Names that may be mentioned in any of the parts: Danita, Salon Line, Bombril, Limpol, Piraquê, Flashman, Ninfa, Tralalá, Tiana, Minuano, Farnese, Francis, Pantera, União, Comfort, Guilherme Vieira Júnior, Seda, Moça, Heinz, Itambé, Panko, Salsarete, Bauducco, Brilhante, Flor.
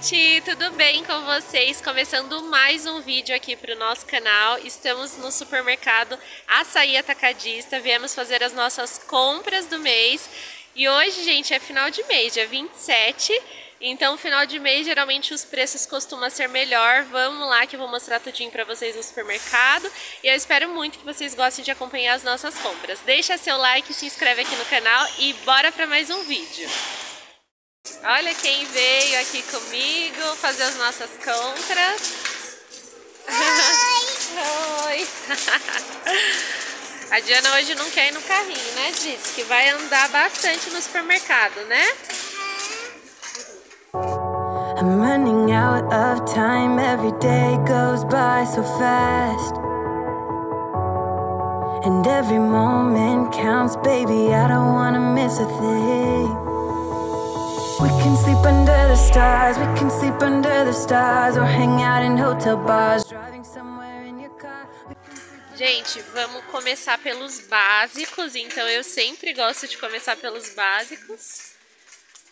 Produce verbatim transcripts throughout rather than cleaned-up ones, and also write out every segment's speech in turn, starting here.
gente, tudo bem com vocês? Começando mais um vídeo aqui para o nosso canal. Estamos no supermercado Assaí Atacadista, viemos fazer as nossas compras do mês. E hoje, gente, é final de mês, dia vinte e sete. Então, final de mês, geralmente os preços costumam ser melhor. Vamos lá que eu vou mostrar tudinho pra vocês no supermercado. E eu espero muito que vocês gostem de acompanhar as nossas compras. Deixa seu like, se inscreve aqui no canal e bora pra mais um vídeo. Olha quem veio aqui comigo fazer as nossas compras. Oi! Oi! A Diana hoje não quer ir no carrinho, né, Diz? Que vai andar bastante no supermercado, né? I'm running out of time, every day goes by so fast. And every moment counts, baby, I don't wanna miss a thing. We can sleep under the stars, we can sleep under the stars, or hang out in hotel bars, driving somewhere in your car. Gente, vamos começar pelos básicos, então eu sempre gosto de começar pelos básicos.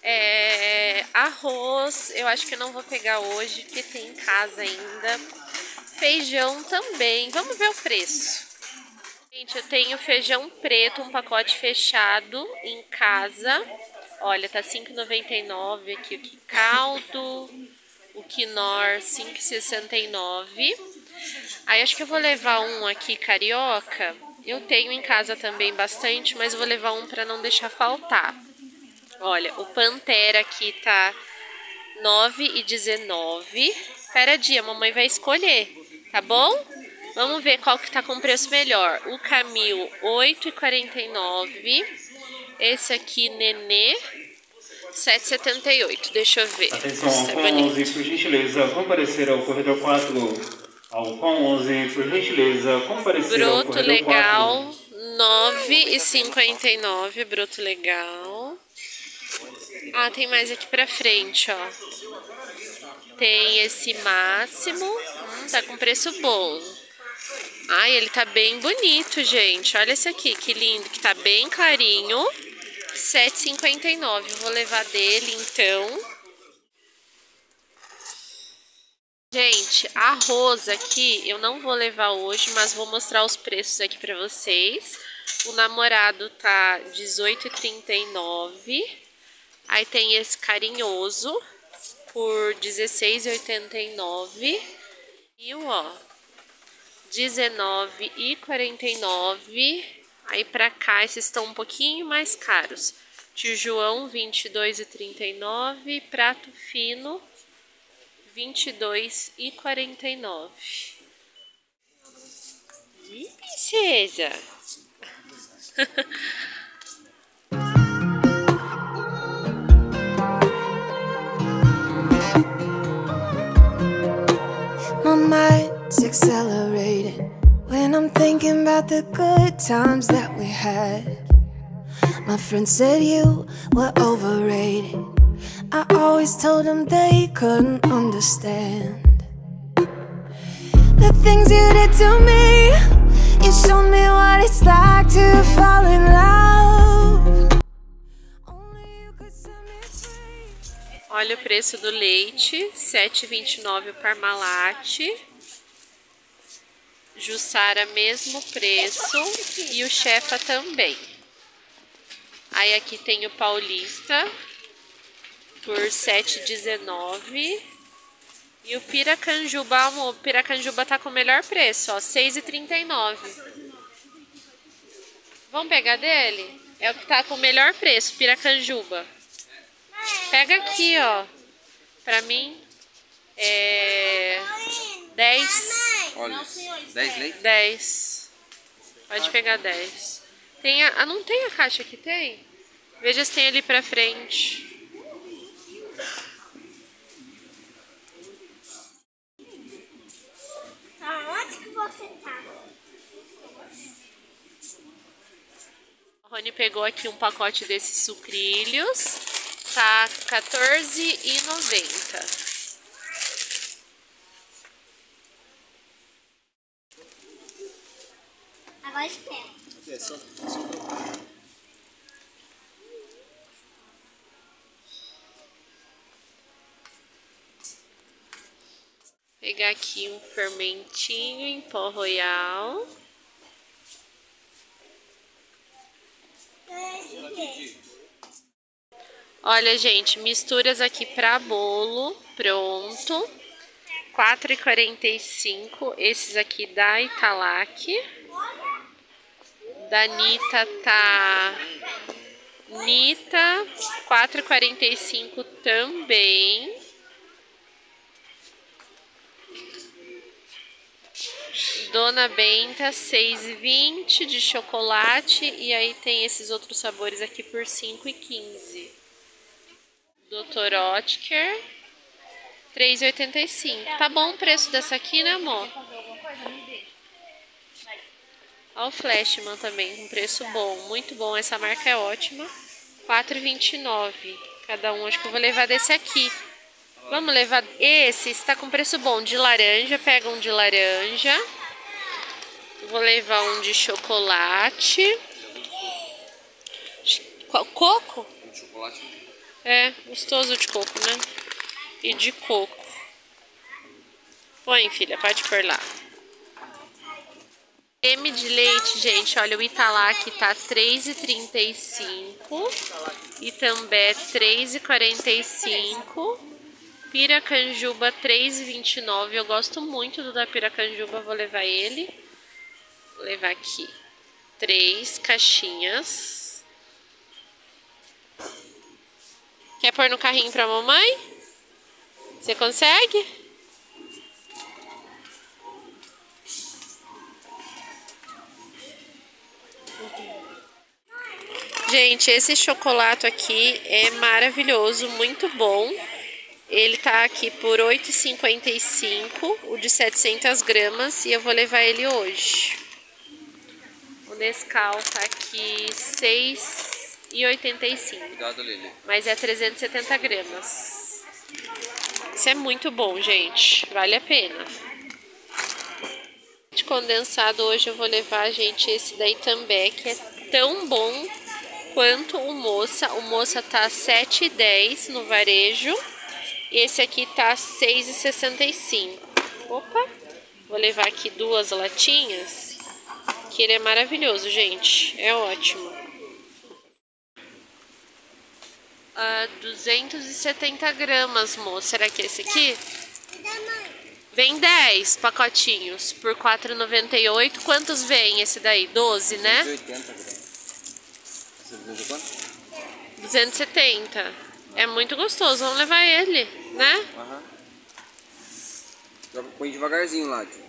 É, arroz, eu acho que eu não vou pegar hoje, porque tem em casa ainda. Feijão também, vamos ver o preço. Gente, eu tenho feijão preto, um pacote fechado em casa. Olha, tá cinco reais e noventa e nove centavos aqui o que caldo, o Knor cinco reais e sessenta e nove centavos. Aí acho que eu vou levar um aqui carioca. Eu tenho em casa também bastante, mas eu vou levar um pra não deixar faltar. Olha, o Pantera aqui tá nove reais e dezenove centavos. Espera dia, a mamãe vai escolher, tá bom? Vamos ver qual que tá com preço melhor. O Camil, oito reais e quarenta e nove centavos. Esse aqui, Nenê, sete reais e setenta e oito centavos. Deixa eu ver. Atenção, Alfão onze, por gentileza, comparecer ao corredor quatro. Alfão onze, por gentileza, comparecer ao corredor quatro. Broto legal, nove reais e cinquenta e nove centavos. Broto legal. Ah, tem mais aqui pra frente, ó. Tem esse máximo. Hum, tá com preço bom. Ai, ele tá bem bonito, gente. Olha esse aqui, que lindo. Que tá bem clarinho. sete reais e cinquenta e nove centavos. Vou levar dele, então. Gente, arroz aqui eu não vou levar hoje, mas vou mostrar os preços aqui pra vocês. O namorado tá dezoito reais e trinta e nove centavos. Aí tem esse carinhoso por dezesseis reais e oitenta e nove centavos. E o ó, dezenove reais e quarenta e nove centavos. Aí pra cá esses estão um pouquinho mais caros. Tio João, vinte e dois reais e trinta e nove centavos. Prato Fino, vinte e dois reais e quarenta e nove centavos. Ih, princesa! Mind's accelerating when I'm thinking about the good times that we had. My friend said you were overrated. I always told them they couldn't understand the things you did to me. You showed me what it's like to fall in love. Only you could set me free. Olha o preço do leite, sete reais e vinte e nove centavos o Parmalate. Jussara, mesmo preço, e o Chefa também. Aí aqui tem o Paulista, por sete reais e dezenove centavos. E o Piracanjuba, o Piracanjuba tá com o melhor preço, ó, seis reais e trinta e nove centavos. Vamos pegar dele? É o que tá com o melhor preço, Piracanjuba. Pega aqui, ó, pra mim, é... dez... Olha, dez, dez. Pode pegar dez. Tem a, ah, não tem a caixa que tem? Veja se tem ali pra frente. Aonde que você tá? O Rony pegou aqui um pacote desses sucrilhos. Tá quatorze reais e noventa centavos. pegar aqui um fermentinho em pó royal. Olha, gente, misturas aqui para bolo, pronto. quatro e quarenta e cinco, esses aqui da Italac. Danita tá... Nita, quatro e quarenta e cinco também. Dona Benta, seis e vinte de chocolate. E aí tem esses outros sabores aqui por cinco e quinze. doutor Oetker, três e oitenta e cinco. Tá bom o preço dessa aqui, né, amor? Olha o Flashman também, um preço bom, muito bom. Essa marca é ótima. quatro e vinte e nove cada um. Acho que eu vou levar desse aqui. Vamos levar esse, está com preço bom. De laranja, pega um de laranja. Vou levar um de chocolate. Coco? É, gostoso de coco, né? E de coco. Põe, filha, pode pôr lá. Creme de leite, gente, olha, o Italac tá três e trinta e cinco, Itambé três e quarenta e cinco, Piracanjuba três e vinte e nove. Eu gosto muito do da Piracanjuba, vou levar ele. Vou levar aqui três caixinhas. Quer pôr no carrinho pra mamãe? Você consegue? Gente, esse chocolate aqui é maravilhoso, muito bom. Ele tá aqui por oito e cinquenta e cinco, o de setecentas gramas, e eu vou levar ele hoje. O Nescau tá aqui seis e oitenta e cinco. Cuidado, Lili. Mas é trezentas e setenta gramas. Isso é muito bom, gente. Vale a pena. De condensado hoje eu vou levar, gente, esse daí também, que é tão bom quanto o Moça. O Moça tá sete e dez no varejo. Esse aqui tá seis e sessenta e cinco. Opa! Vou levar aqui duas latinhas, que ele é maravilhoso, gente. É ótimo. Ah, duzentas e setenta gramas, Moça. Será que é esse aqui? Vem dez pacotinhos por quatro e noventa e oito. Quantos vem esse daí? doze, né? duzentos e oitenta gramas. duzentos e setenta. É muito gostoso, vamos levar ele, né? Aham. Uhum. Põe devagarzinho lá, tio.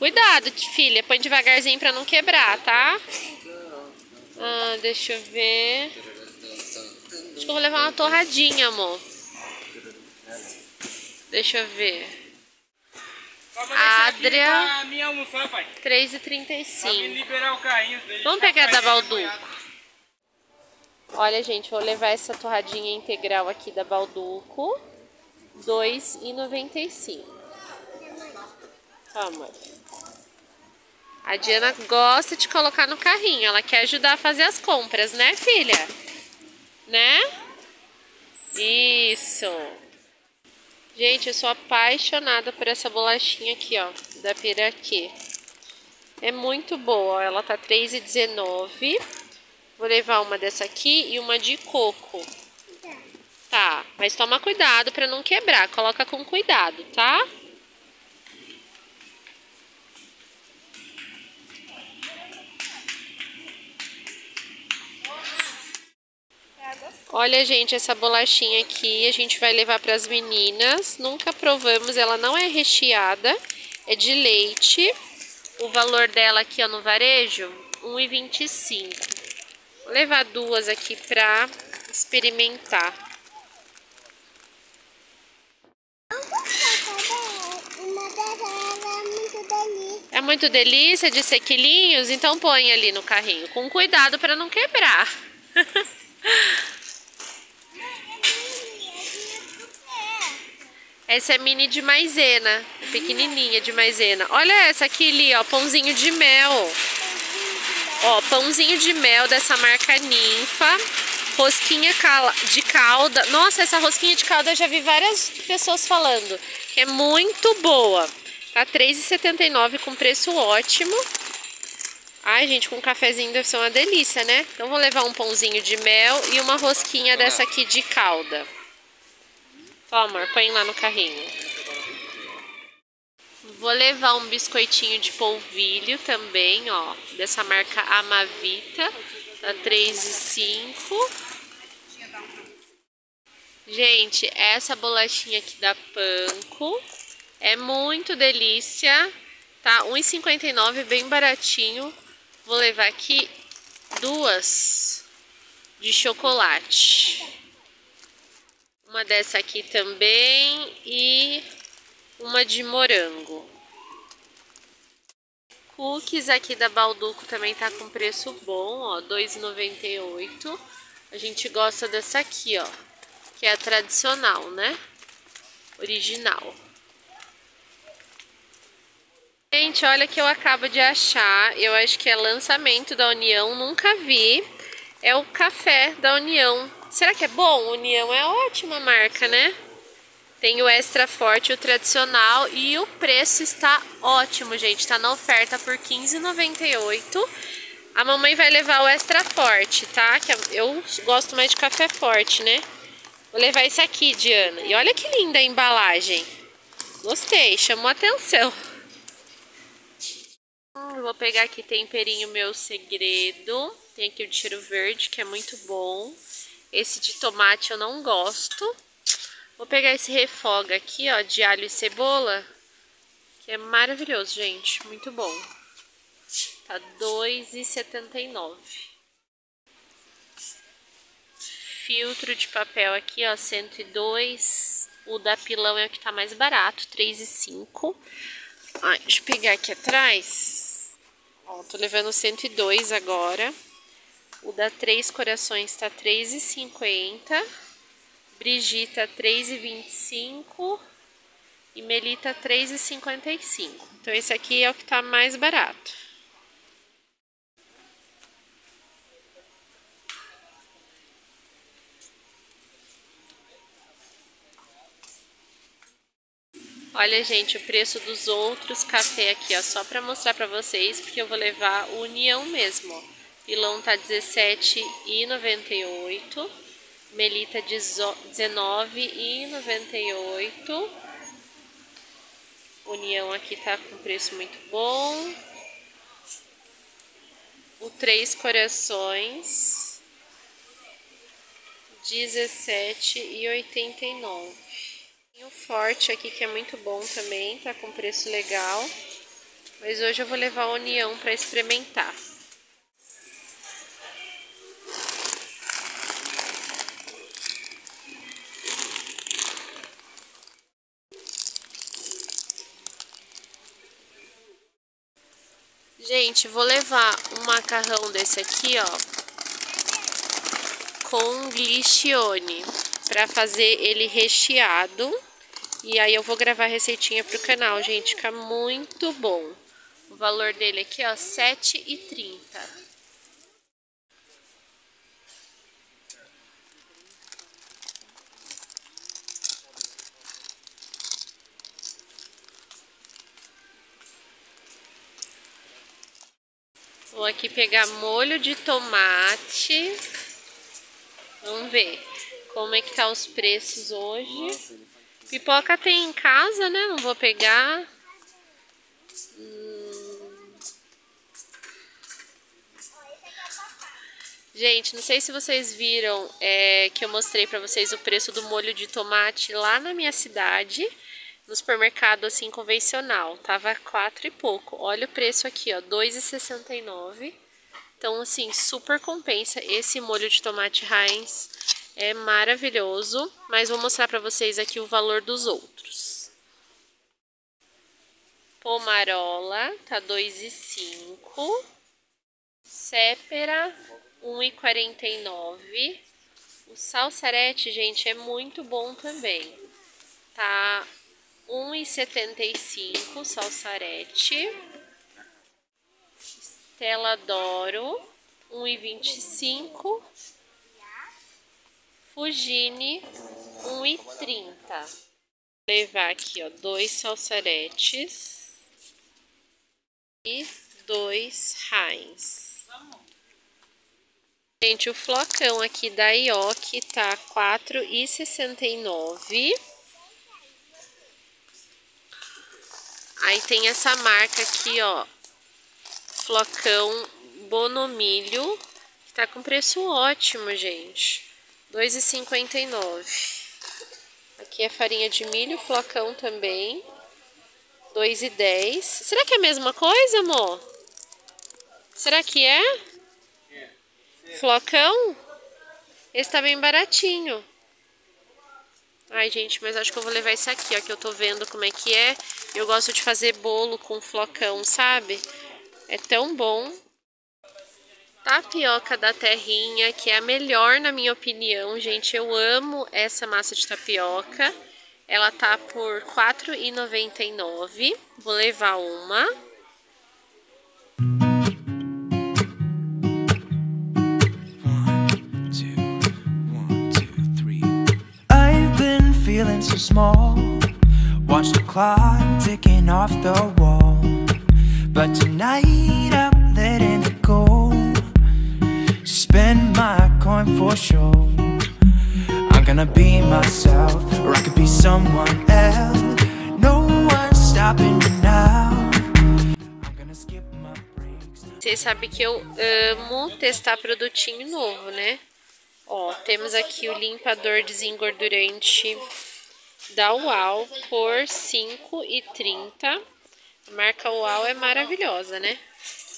Cuidado, filha, põe devagarzinho pra não quebrar, tá? Ah, deixa eu ver. Acho que eu vou levar uma torradinha, amor. Deixa eu ver. Adria, três e trinta e cinco. Vamos pegar a da Bauducco. Olha, gente, vou levar essa torradinha integral aqui da Bauducco, dois e noventa e cinco. Calma. A Diana gosta de colocar no carrinho, ela quer ajudar a fazer as compras, né, filha? Né? Isso. Gente, eu sou apaixonada por essa bolachinha aqui, ó, da Piraquê. É muito boa, ó, ela tá três e dezenove. Vou levar uma dessa aqui e uma de coco. Tá, mas toma cuidado pra não quebrar, coloca com cuidado, tá? Olha, gente, essa bolachinha aqui a gente vai levar para as meninas. Nunca provamos, ela não é recheada, é de leite. O valor dela aqui, ó, no varejo, um e vinte e cinco. Vou levar duas aqui para experimentar. É muito delícia de sequilinhos, então põe ali no carrinho, com cuidado para não quebrar. Essa é mini de maisena, pequenininha de maisena. Olha essa aqui ali, ó, pãozinho de mel. Ó, pãozinho de mel dessa marca Ninfa. Rosquinha de calda. Nossa, essa rosquinha de calda eu já vi várias pessoas falando. É muito boa. Tá três reais e setenta e nove com preço ótimo. Ai, gente, com um cafezinho deve ser uma delícia, né? Então vou levar um pãozinho de mel e uma rosquinha dessa aqui de calda. Ó, amor, põe lá no carrinho. Vou levar um biscoitinho de polvilho também, ó. Dessa marca Amavita. Tá três reais e cinco. Gente, essa bolachinha aqui da Panko é muito delícia. Tá um real e cinquenta e nove, bem baratinho. Vou levar aqui duas de chocolate. Uma dessa aqui também e uma de morango. Cookies aqui da Bauducco também tá com preço bom, ó, dois reais e noventa e oito. A gente gosta dessa aqui, ó, que é a tradicional, né? Original. Gente, olha que eu acabo de achar, eu acho que é lançamento da União, nunca vi. É o café da União. Será que é bom? União é ótima marca, né? Tem o extra forte, o tradicional, e o preço está ótimo, gente. Está na oferta por quinze reais e noventa e oito. A mamãe vai levar o extra forte, tá? Que eu gosto mais de café forte, né? Vou levar esse aqui, Diana. E olha que linda a embalagem. Gostei, chamou atenção. Hum, vou pegar aqui temperinho meu segredo. Tem aqui o de cheiro verde, que é muito bom. Esse de tomate eu não gosto. Vou pegar esse refoga aqui, ó, de alho e cebola, que é maravilhoso, gente, muito bom. Tá dois reais e setenta e nove. Filtro de papel aqui, ó, cento e dois. O da Pilão é o que tá mais barato, três reais e cinco. Ah, deixa eu pegar aqui atrás. Ó, tô levando cento e dois agora. O da Três Corações tá três reais e cinquenta. Brigita três reais e vinte e cinco e Melita três reais e cinquenta e cinco. Então esse aqui é o que tá mais barato. Olha, gente, o preço dos outros café aqui, ó, só para mostrar para vocês, porque eu vou levar o União mesmo, ó. Pilão tá dezessete reais e noventa e oito. Melita dezenove reais e noventa e oito. União aqui tá com preço muito bom. O Três Corações dezessete reais e oitenta e nove. E o Forte aqui, que é muito bom também, tá com preço legal. Mas hoje eu vou levar a União para experimentar. Gente, vou levar um macarrão desse aqui, ó, com glissione, pra fazer ele recheado. E aí eu vou gravar a receitinha pro canal, gente, fica muito bom. O valor dele aqui, ó, sete reais e trinta. Vou aqui pegar molho de tomate. Vamos ver como é que tá os preços hoje. Pipoca tem em casa, né? Não vou pegar. Hum. Gente, não sei se vocês viram é, que eu mostrei pra vocês o preço do molho de tomate lá na minha cidade. No supermercado, assim, convencional, tava quatro e pouco. Olha o preço aqui, ó, dois reais e sessenta e nove. Então, assim, super compensa. Esse molho de tomate Heinz é maravilhoso. Mas vou mostrar pra vocês aqui o valor dos outros. Pomarola, tá dois reais e cinco. Sépera, um real e quarenta e nove. O salsarete, gente, é muito bom também. Tá um real e setenta e cinco, salsarete. Estela Doro, um real e vinte e cinco. Fugine, um e trinta. Vou levar aqui, ó, dois salsaretes e dois Heinz. Gente, o flocão aqui da Ioki tá quatro e sessenta e nove. Aí tem essa marca aqui, ó, flocão Bonomilho, que tá com preço ótimo, gente. dois e cinquenta e nove. Aqui é farinha de milho, flocão também. dois e dez. Será que é a mesma coisa, amor? Será que é? É. Flocão? Esse tá bem baratinho. Ai, gente, mas acho que eu vou levar esse aqui, ó, que eu tô vendo como é que é. Eu gosto de fazer bolo com flocão, sabe? É tão bom. Tapioca da Terrinha, que é a melhor na minha opinião, gente. Eu amo essa massa de tapioca. Ela tá por quatro e noventa e nove. Vou levar uma. one, two, one, two, three. I've been feeling so small. Watch the clock ticking off the wall. But tonight I'm letting it go. Spend my coin for sure. I'm gonna be myself, or I could be someone else. No one's stopping me now. I'm gonna skip my breaks. Vocês sabem que eu amo testar produtinho novo, né? Ó, temos aqui o limpador desengordurante da Uau por cinco e trinta. A marca Uau é maravilhosa, né?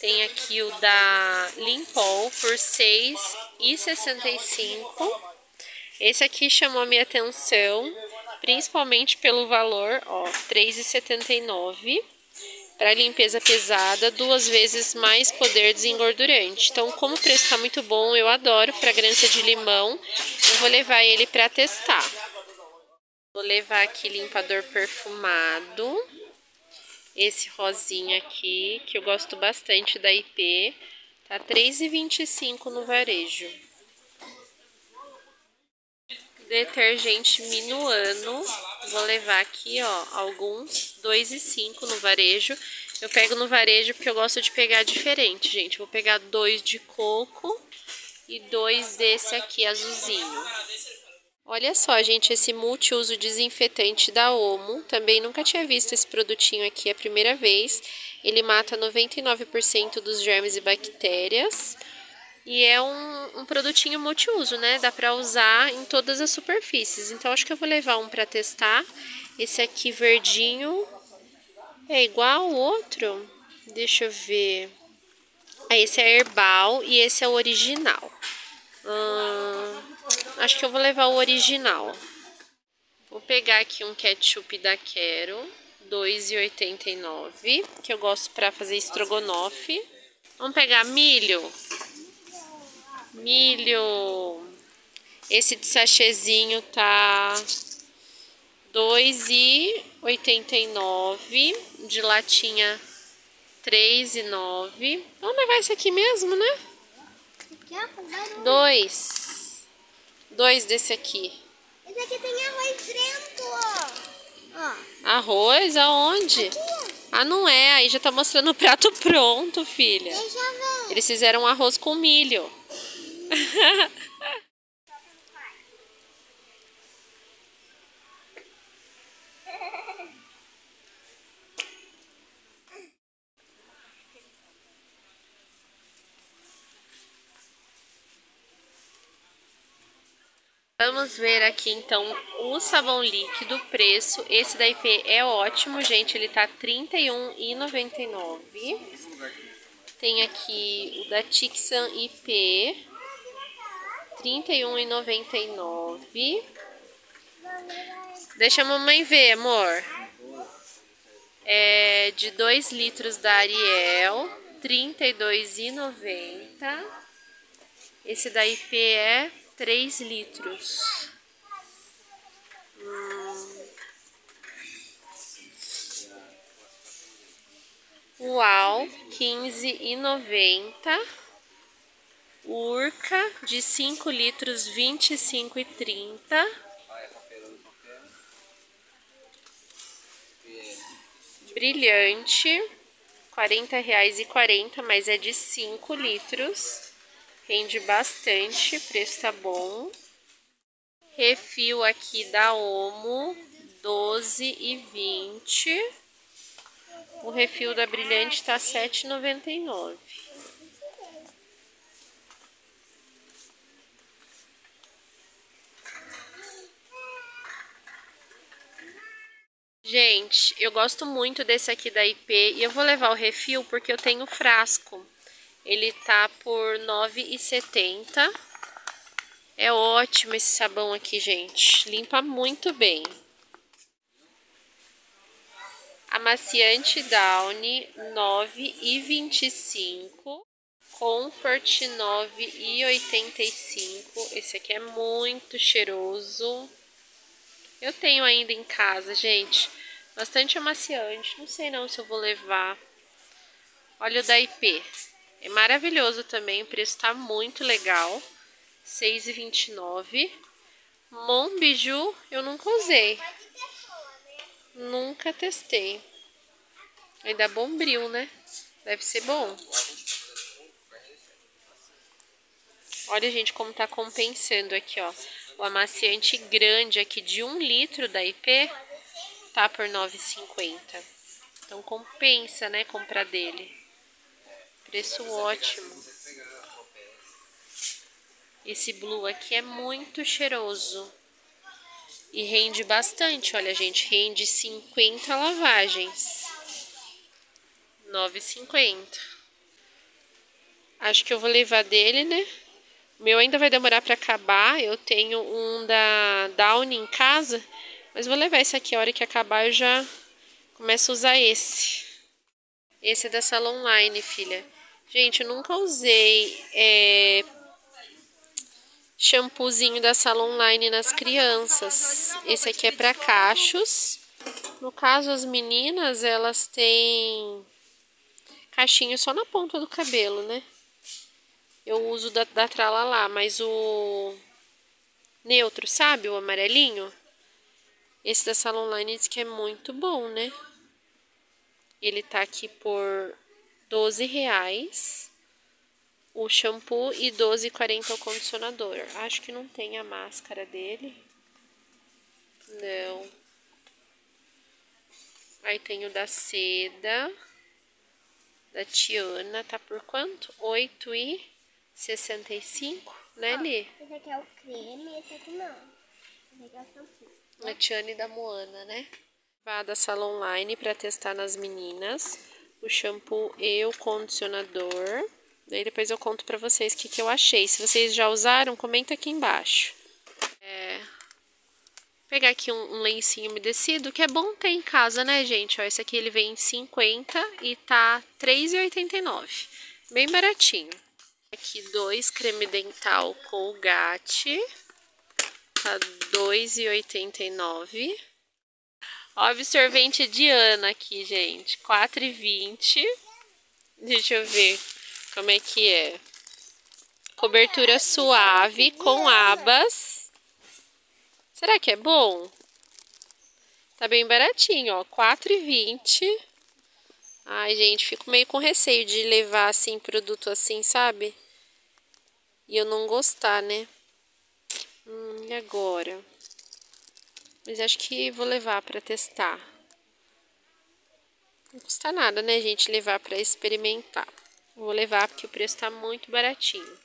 Tem aqui o da Limpol por seis e sessenta e cinco. Esse aqui chamou a minha atenção, principalmente pelo valor, ó, três e setenta e nove. Para limpeza pesada, duas vezes mais poder desengordurante. Então, como o preço está muito bom, eu adoro fragrância de limão. Eu vou levar ele para testar. Vou levar aqui limpador perfumado. Esse rosinha aqui, que eu gosto bastante da I P, tá três e vinte e cinco no varejo. Detergente Minuano, vou levar aqui, ó, alguns, dois e cinco no varejo. Eu pego no varejo porque eu gosto de pegar diferente, gente. Vou pegar dois de coco e dois desse aqui azulzinho. Olha só, gente, esse multiuso desinfetante da Omo. Também nunca tinha visto esse produtinho aqui, é a primeira vez. Ele mata noventa e nove por cento dos germes e bactérias. E é um, um produtinho multiuso, né? Dá pra usar em todas as superfícies. Então, acho que eu vou levar um pra testar. Esse aqui verdinho é igual ao outro. Deixa eu ver. Esse é herbal e esse é o original. Hum... Acho que eu vou levar o original. Vou pegar aqui um ketchup da Quero, dois e oitenta e nove, que eu gosto para fazer estrogonofe. Vamos pegar milho. Milho. Esse de sachêzinho tá dois e oitenta e nove, de latinha três e nove. Vamos levar esse aqui mesmo, né? dois. Dois desse aqui. Esse aqui tem arroz preto, ó. Arroz? Aonde? Aqui. Ah, não é. Aí já tá mostrando o prato pronto, filha. Eu já vi. Eles fizeram um arroz com milho. Hum. Vamos ver aqui, então, o sabão líquido, preço. Esse da I P é ótimo, gente. Ele tá trinta e um e noventa e nove. Tem aqui o da Tixan I P, trinta e um e noventa e nove. Deixa a mamãe ver, amor. É de dois litros da Ariel, trinta e dois e noventa. Esse da I P é três litros. Hum. Uau, quinze e noventa. Urca de cinco litros, vinte e cinco e trinta. Brilhante, quarenta reais e quarenta, mas é de cinco litros. Rende bastante, preço tá bom. Refil aqui da Omo, doze e vinte. O refil da Brilhante tá sete e noventa e nove. Gente, eu gosto muito desse aqui da I P e eu vou levar o refil porque eu tenho frasco. Ele tá por nove e setenta. É ótimo esse sabão aqui, gente. Limpa muito bem. Amaciante Downy, nove e vinte e cinco. Comfort, nove e oitenta e cinco. Esse aqui é muito cheiroso. Eu tenho ainda em casa, gente. Bastante amaciante. Não sei não se eu vou levar. Olha o da I P. É maravilhoso também. O preço tá muito legal. seis e vinte e nove. Mon Biju, eu nunca usei. Nunca testei. Ainda Bombril, né? Deve ser bom. Olha, gente, como tá compensando aqui, ó. O amaciante grande aqui de um litro da I P tá por nove e cinquenta. Então compensa, né, comprar dele. Preço ótimo. Esse blue aqui é muito cheiroso. E rende bastante, olha, gente, rende cinquenta lavagens, nove e cinquenta. Acho que eu vou levar dele, né? O meu ainda vai demorar para acabar, eu tenho um da Downy em casa, mas vou levar esse aqui, a hora que acabar eu já começo a usar esse. Esse é da Salon Line, filha. Gente, eu nunca usei... É... shampoozinho da Salon Line nas crianças. Esse aqui é para cachos. No caso, as meninas, elas têm cachinho só na ponta do cabelo, né? Eu uso da, da Tralalá, mas o neutro, sabe? O amarelinho. Esse da Salon Line diz que é muito bom, né? Ele tá aqui por doze reais. O shampoo e doze e quarenta o condicionador. Acho que não tem a máscara dele. Não. Aí tem o da seda. Da Tiana. Tá por quanto? oito e sessenta e cinco, né, Lê? Esse aqui é o creme, esse aqui não. Esse aqui é o shampoo. Né? A Tiana e da Moana, né? Vá da Salon Line pra testar nas meninas. O shampoo e o condicionador. Daí depois eu conto pra vocês o que, que eu achei. Se vocês já usaram, comenta aqui embaixo. É... Vou pegar aqui um, um lencinho umedecido, que é bom ter em casa, né, gente? Ó, esse aqui ele vem em cinquenta e tá três e oitenta e nove. Bem baratinho. Aqui dois creme dental Colgate. Tá dois e oitenta e nove. Ó, absorvente Diana aqui, gente. quatro e vinte. Deixa eu ver. Como é que é? Cobertura suave com abas. Será que é bom? Tá bem baratinho, ó. quatro e vinte. Ai, gente, fico meio com receio de levar, assim, produto assim, sabe? E eu não gostar, né? Hum, e agora? Mas acho que vou levar pra testar. Não custa nada, né, gente, levar pra experimentar. Vou levar porque o preço tá muito baratinho.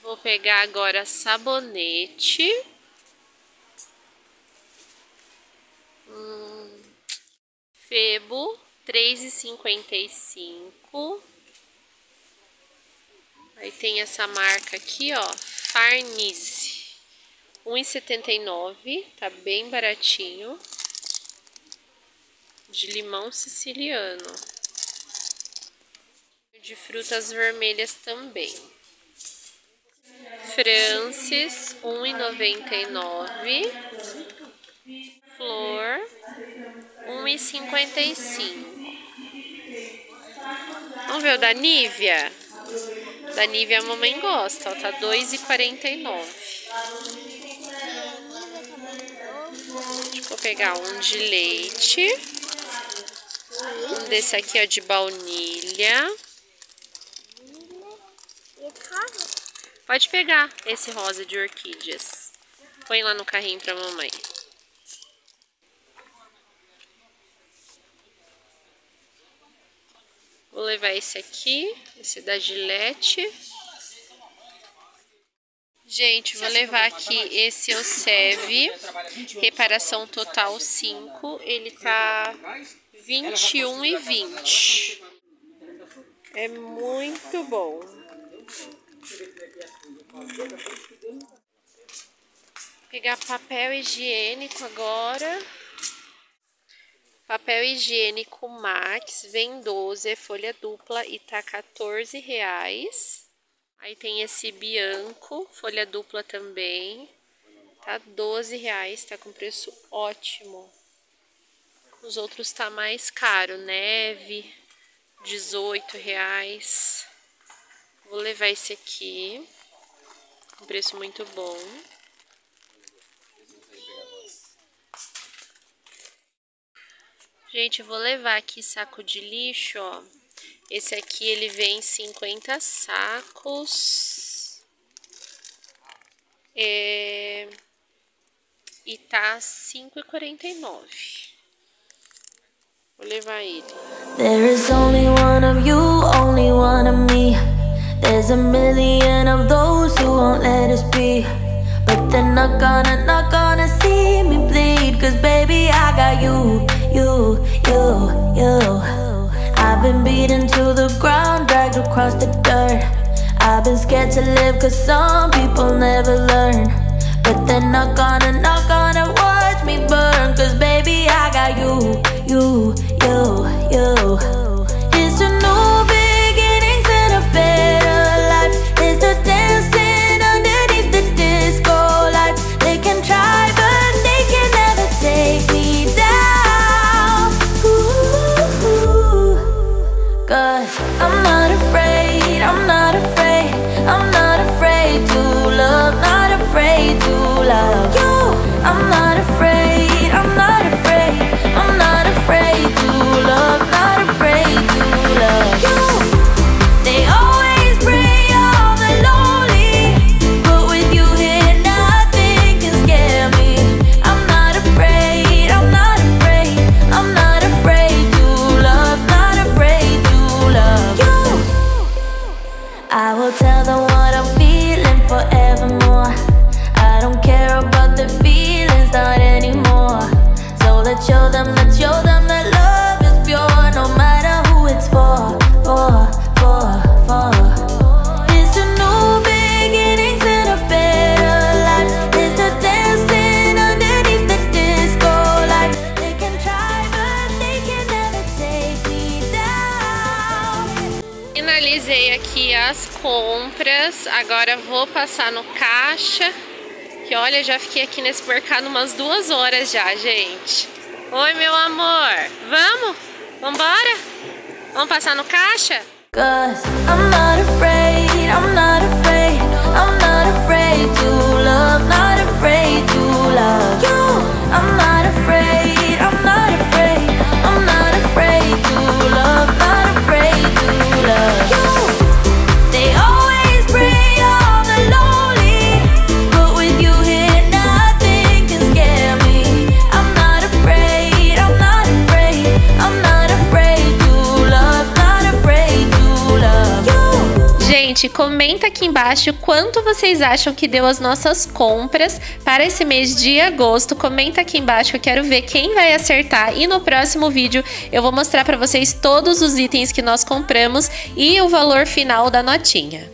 Vou pegar agora sabonete. Hum, Febo, três e cinquenta e cinco. Aí tem essa marca aqui, ó. Farnese, um e setenta e nove. Tá bem baratinho. De limão siciliano. De frutas vermelhas também. Francis, um e noventa e nove. Flor, um e cinquenta e cinco. Vamos ver o da Nivea? Da Nivea a mamãe gosta, ó, tá dois e quarenta e nove. Vou pegar um de leite. Um desse aqui, ó, de baunilha. Pode pegar esse rosa de orquídeas. Põe lá no carrinho pra mamãe. Vou levar esse aqui, esse da Gillette. Gente, vou levar aqui esse Oceve, reparação total cinco, ele tá vinte e um e vinte. É muito bom. Vou pegar papel higiênico agora. Papel higiênico Max, vem doze, é folha dupla e tá quatorze reais. Aí tem esse Bianco, folha dupla também, tá doze reais, tá com preço ótimo. Os outros tá mais caro, Neve, dezoito reais. Vou levar esse aqui, um preço muito bom. Gente, eu vou levar aqui saco de lixo, ó. Esse aqui ele vem em cinquenta sacos. É... E tá cinco e quarenta e nove. Vou levar ele. There is only one of you, only one of me. There's a million of those who won't let us be, but they're not gonna, not gonna see me bleed. Cause baby I got you, you, you, you. I've been beaten to the ground, dragged across the dirt. I've been scared to live cause some people never learn, but they're not gonna, not gonna watch me burn. Cause baby I got you, you, you, you. Finalizei aqui as compras, agora vou passar no caixa, que olha, já fiquei aqui nesse mercado umas duas horas já, gente. Oi, meu amor, vamos? Vambora? Vamos passar no caixa? Comenta aqui embaixo quanto vocês acham que deu as nossas compras para esse mês de agosto. Comenta aqui embaixo, eu quero ver quem vai acertar, e no próximo vídeo eu vou mostrar para vocês todos os itens que nós compramos e o valor final da notinha.